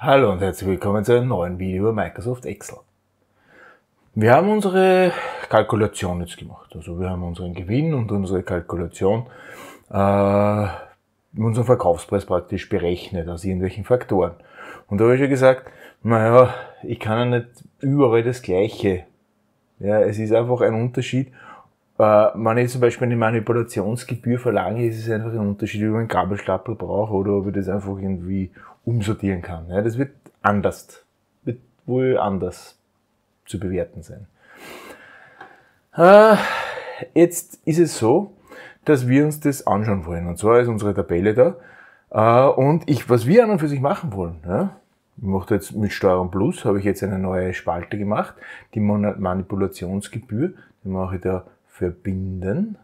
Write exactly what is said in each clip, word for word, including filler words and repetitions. Hallo und herzlich willkommen zu einem neuen Video über Microsoft Excel. Wir haben unsere Kalkulation jetzt gemacht. Also wir haben unseren Gewinn und unsere Kalkulation, äh, unseren Verkaufspreis praktisch berechnet aus irgendwelchen Faktoren. Und da habe ich ja gesagt, naja, ich kann ja nicht überall das Gleiche. Ja, es ist einfach ein Unterschied. Äh, wenn ich zum Beispiel eine Manipulationsgebühr verlange, ist es einfach ein Unterschied, ob ich einen Gabelstapel brauche oder ob ich das einfach irgendwie umsortieren kann. Ja, das wird anders, wird wohl anders zu bewerten sein. Äh, jetzt ist es so, dass wir uns das anschauen wollen. Und zwar ist unsere Tabelle da. Äh, und ich, was wir an und für sich machen wollen, ja, ich mache jetzt mit Steuerung Plus, habe ich jetzt eine neue Spalte gemacht, die Manipulationsgebühr, die mache ich da verbinden,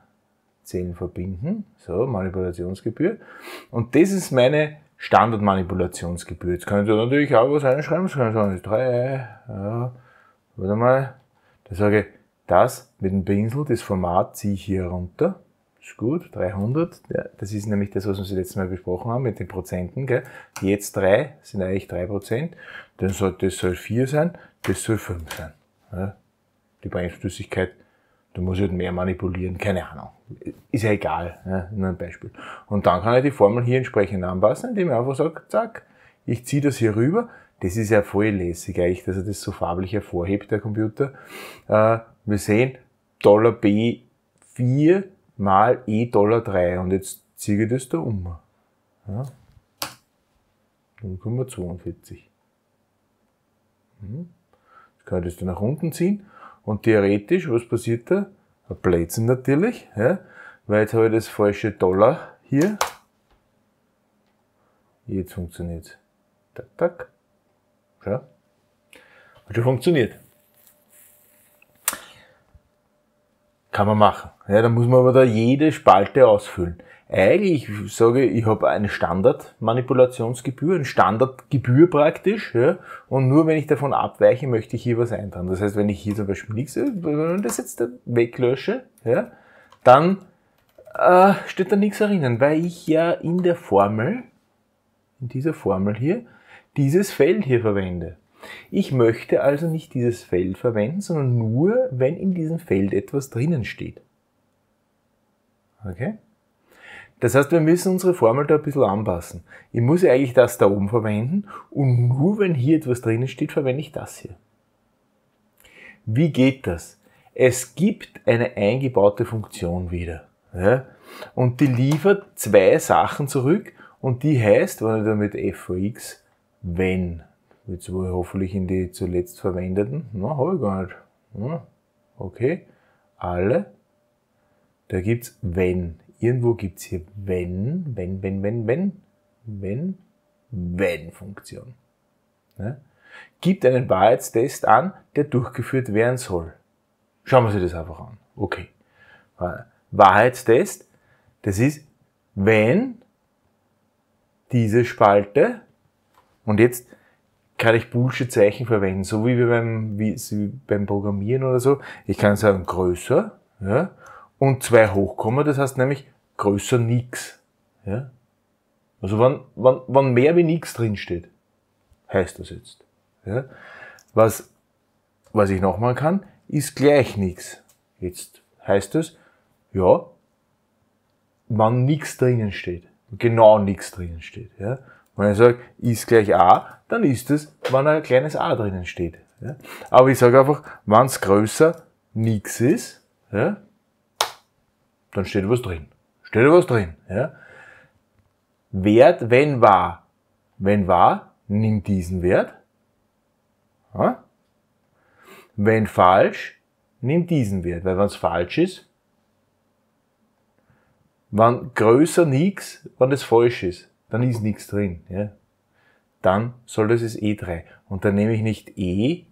Zellen verbinden, so, Manipulationsgebühr. Und das ist meine Standardmanipulationsgebühr. Jetzt kann ich da natürlich auch was reinschreiben, das kann ich sagen, drei, ja, warte mal, da sage ich, das mit dem Pinsel, das Format ziehe ich hier runter, ist gut, dreihundert, ja, das ist nämlich das, was wir das letzte Mal besprochen haben mit den Prozenten, gell? Jetzt drei, sind eigentlich drei Prozent, dann soll, das soll vier sein, das soll fünf sein, ja? Die Bremsflüssigkeit, da muss ich halt mehr manipulieren, keine Ahnung. Ist ja egal, ja, nur ein Beispiel. Und dann kann ich die Formel hier entsprechend anpassen, indem ich einfach sage, zack, ich ziehe das hier rüber. Das ist ja voll lässig eigentlich, dass er das so farblich hervorhebt, der Computer. Äh, wir sehen, Dollar B vier mal E Dollar drei. Und jetzt ziehe ich das da um. Ja. null Komma vier zwei. Hm. Jetzt kann ich das da nach unten ziehen. Und theoretisch, was passiert da? Ein Blödsinn natürlich, ja, weil jetzt habe ich das falsche Dollar hier. Jetzt funktioniert es. Tak, tak. Ja. Hat schon funktioniert. Kann man machen. Ja, da muss man aber da jede Spalte ausfüllen. Eigentlich sage ich, ich habe eine Standardmanipulationsgebühr, eine Standardgebühr praktisch, ja, und nur wenn ich davon abweiche, möchte ich hier was eintragen. Das heißt, wenn ich hier zum Beispiel nichts, wenn ich das jetzt weglösche, ja, dann äh, steht da nichts erinnern, weil ich ja in der Formel, in dieser Formel hier, dieses Feld hier verwende. Ich möchte also nicht dieses Feld verwenden, sondern nur, wenn in diesem Feld etwas drinnen steht. Okay? Das heißt, wir müssen unsere Formel da ein bisschen anpassen. Ich muss ja eigentlich das da oben verwenden und nur, wenn hier etwas drinnen steht, verwende ich das hier. Wie geht das? Es gibt eine eingebaute Funktion wieder. Ja? Und die liefert zwei Sachen zurück und die heißt, wenn ich da mit F V X, wenn. Jetzt wohl hoffentlich in die zuletzt verwendeten. Na, habe ich gar nicht. Ja, okay. Alle. Da gibt's wenn. Irgendwo gibt's hier wenn, wenn, wenn, wenn, wenn, wenn, wenn-Funktion. Ja. Gibt einen Wahrheitstest an, der durchgeführt werden soll. Schauen wir uns das einfach an. Okay. Wahrheitstest, das ist, wenn diese Spalte, und jetzt kann ich Bullshit-Zeichen verwenden, so wie wir beim, wie, wie beim Programmieren oder so. Ich kann sagen größer, ja, und zwei Hochkomma, das heißt nämlich größer nix. Ja. Also wenn, wenn, wenn mehr wie nix drinsteht, heißt das jetzt. Ja. Was, was ich noch machen kann, ist gleich nix. Jetzt heißt das, ja, wenn nix drinnen steht, genau nix drinnen steht. Ja. Wenn ich sage, ist gleich a, dann ist es, wenn ein kleines a drinnen steht. Ja? Aber ich sage einfach, wenn es größer nix ist, ja, dann steht was drin. Steht was drin. Ja? Wert, wenn wahr. Wenn wahr, nimm diesen Wert. Ja? Wenn falsch, nimm diesen Wert. Weil wenn es falsch ist, wenn größer nix, wenn es falsch ist, dann ist nichts drin. Ja. Dann soll das ist E drei. Und dann nehme ich nicht E,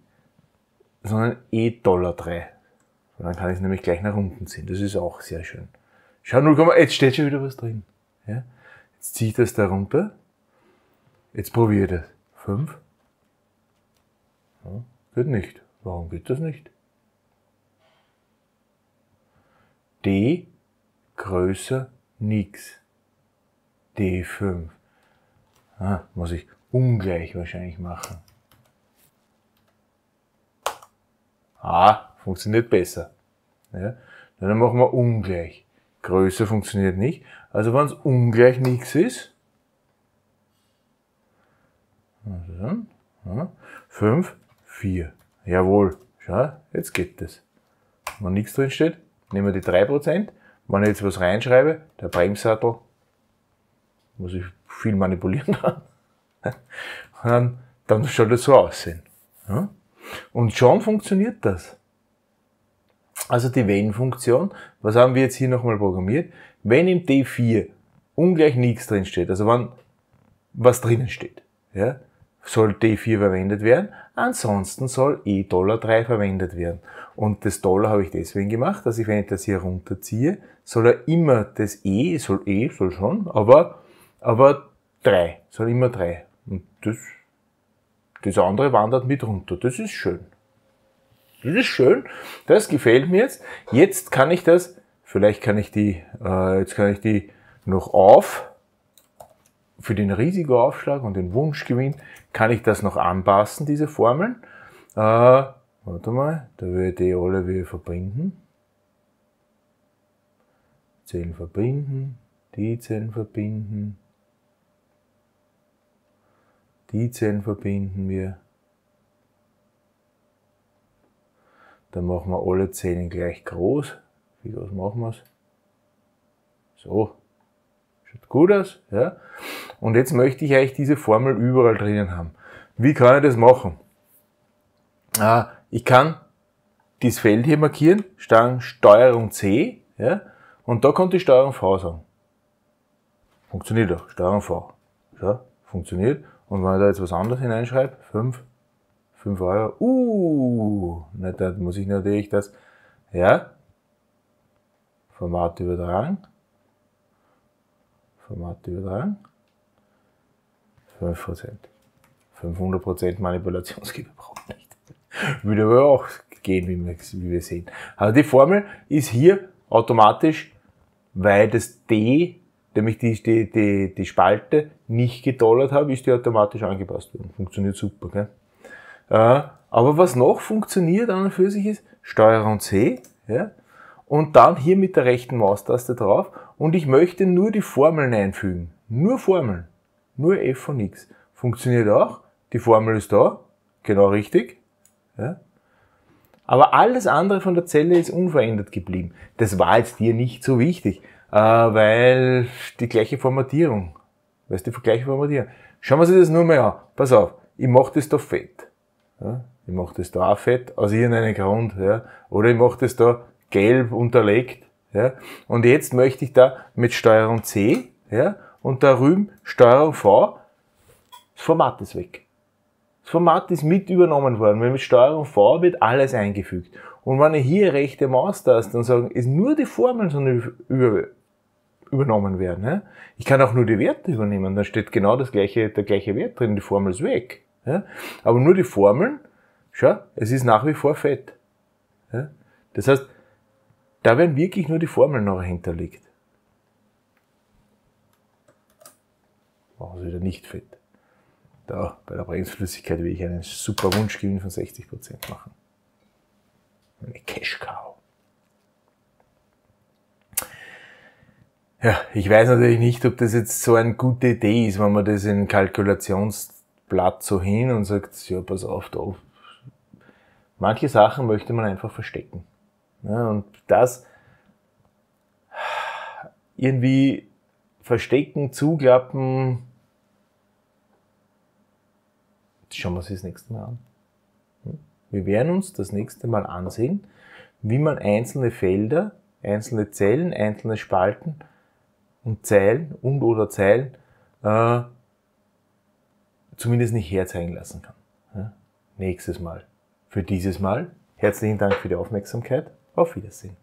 sondern E Dollar drei. Und dann kann ich es nämlich gleich nach unten ziehen. Das ist auch sehr schön. Schau, null, jetzt steht schon wieder was drin. Ja. Jetzt ziehe ich das da runter. Jetzt probiere ich das. fünf. Ja, geht nicht. Warum geht das nicht? D größer nix. D fünf. Ah, muss ich ungleich wahrscheinlich machen. Ah, funktioniert besser. Ja, dann machen wir ungleich. Größer funktioniert nicht. Also wenn es ungleich nichts ist, fünf, vier. Jawohl, schau, jetzt geht das. Wenn nichts drin steht, nehmen wir die drei Prozent. Wenn ich jetzt was reinschreibe, der Bremssattel, muss ich viel manipulieren dran, dann, dann soll das so aussehen. Ja? Und schon funktioniert das. Also die Wenn-Funktion, was haben wir jetzt hier nochmal programmiert? Wenn im D vier ungleich nichts drin steht, also wenn was drinnen steht, ja, soll D vier verwendet werden, ansonsten soll E Dollar drei verwendet werden. Und das Dollar habe ich deswegen gemacht, dass ich, wenn ich das hier runterziehe, soll er immer das E, soll E, soll schon, aber, aber drei, soll immer drei. Und das, das andere wandert mit runter, das ist schön. Das ist schön, das gefällt mir jetzt. Jetzt kann ich das, vielleicht kann ich die, äh, jetzt kann ich die noch auf, für den Risikoaufschlag und den Wunschgewinn, kann ich das noch anpassen, diese Formeln. Äh, warte mal, da will ich die alle wieder verbinden. Zellen verbinden, die Zellen verbinden, die Zellen verbinden wir. Dann machen wir alle Zellen gleich groß. Wie groß machen wir es? So. Schaut gut aus. Ja. Und jetzt möchte ich eigentlich diese Formel überall drinnen haben. Wie kann ich das machen? Ah, ich kann dieses Feld hier markieren, Steuerung C, ja, und da kommt die Steuerung V sagen. Funktioniert auch, Steuerung V. Ja, funktioniert. Und wenn ich da jetzt was anderes hineinschreibe, fünf Euro. Uh, na, da muss ich natürlich das, ja, Format übertragen. Format übertragen. fünf Prozent. fünfhundert Prozent Manipulationsgeber braucht nicht. Würde aber auch gehen, wie wir, wie wir sehen. Also die Formel ist hier automatisch, weil das D, nämlich die, die, die, die Spalte, nicht gedollert habe, ist die automatisch angepasst worden. Funktioniert super, gell? Äh, aber was noch funktioniert an und für sich ist, Steuerung C, ja, und dann hier mit der rechten Maustaste drauf, und ich möchte nur die Formeln einfügen. Nur Formeln. Nur F von X. Funktioniert auch. Die Formel ist da. Genau richtig. Ja. Aber alles andere von der Zelle ist unverändert geblieben. Das war jetzt hier nicht so wichtig, äh, weil die gleiche Formatierung. Weißt du, die gleiche Formatierung. Schauen wir uns das nur mal an. Pass auf. Ich mache das da fett. Ja. Ich mache das da auch fett, aus irgendeinem Grund. Ja. Oder ich mache das da gelb unterlegt. Ja, und jetzt möchte ich da mit Steuerung C, ja, und da drüben Steuerung V, das Format ist weg. Das Format ist mit übernommen worden, weil mit Steuerung V wird alles eingefügt. Und wenn ich hier rechte Maustaste und sage, ist nur die Formeln sollen über, übernommen werden. Ja. Ich kann auch nur die Werte übernehmen, dann steht genau das gleiche, der gleiche Wert drin, die Formel ist weg. Ja. Aber nur die Formeln, schau, es ist nach wie vor fett. Ja. Das heißt, da werden wirklich nur die Formeln noch hinterlegt. Machen Sie wieder nicht fett. Da, bei der Bremsflüssigkeit will ich einen super Wunschgewinn von sechzig Prozent machen. Eine Cash-Cow. Ja, ich weiß natürlich nicht, ob das jetzt so eine gute Idee ist, wenn man das in ein Kalkulationsblatt so hin und sagt, ja, pass auf, da. Manche Sachen möchte man einfach verstecken. Ja, und das irgendwie verstecken, zuklappen, schauen wir uns das nächste Mal an. Wir werden uns das nächste Mal ansehen, wie man einzelne Felder, einzelne Zellen, einzelne Spalten und Zeilen und oder Zeilen äh, zumindest nicht herzeigen lassen kann. Ja, nächstes Mal. Für dieses Mal herzlichen Dank für die Aufmerksamkeit. Auf Wiedersehen.